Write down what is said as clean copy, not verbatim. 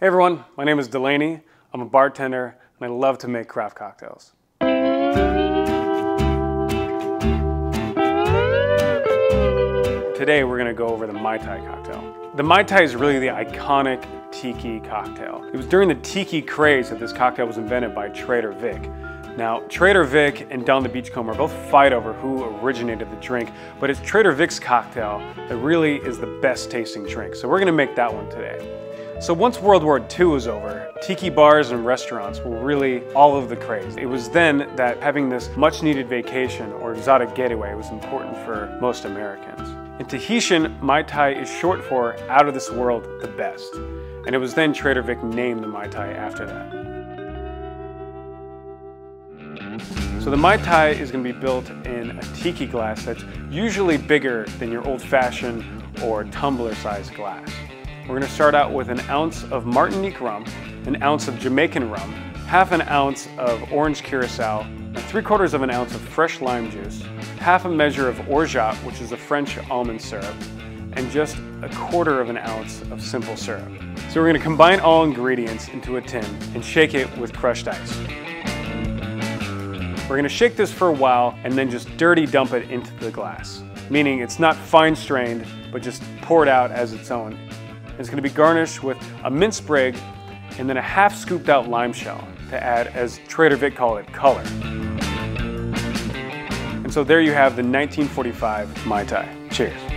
Hey everyone, my name is Delaney. I'm a bartender and I love to make craft cocktails. Today we're gonna go over the Mai Tai cocktail. The Mai Tai is really the iconic tiki cocktail. It was during the tiki craze that this cocktail was invented by Trader Vic. Now, Trader Vic and Don the Beachcomber both fight over who originated the drink, but it's Trader Vic's cocktail that really is the best tasting drink. So we're gonna make that one today. So once World War II is over, tiki bars and restaurants were really all of the craze. It was then that having this much needed vacation or exotic getaway was important for most Americans. In Tahitian, Mai Tai is short for out of this world, the best. And it was then Trader Vic named the Mai Tai after that. So the Mai Tai is gonna be built in a tiki glass that's usually bigger than your old fashioned or tumbler sized glass. We're gonna start out with an ounce of Martinique rum, an ounce of Jamaican rum, half an ounce of orange curacao, and 3/4 of an ounce of fresh lime juice, half a measure of orgeat, which is a French almond syrup, and just 1/4 of an ounce of simple syrup. So we're gonna combine all ingredients into a tin and shake it with crushed ice. We're gonna shake this for a while and then just dirty dump it into the glass, meaning it's not fine strained, but just poured out as its own. It's going to be garnished with a mint sprig and then a half scooped out lime shell to add, as Trader Vic called it, color. And so there you have the 1945 Mai Tai. Cheers.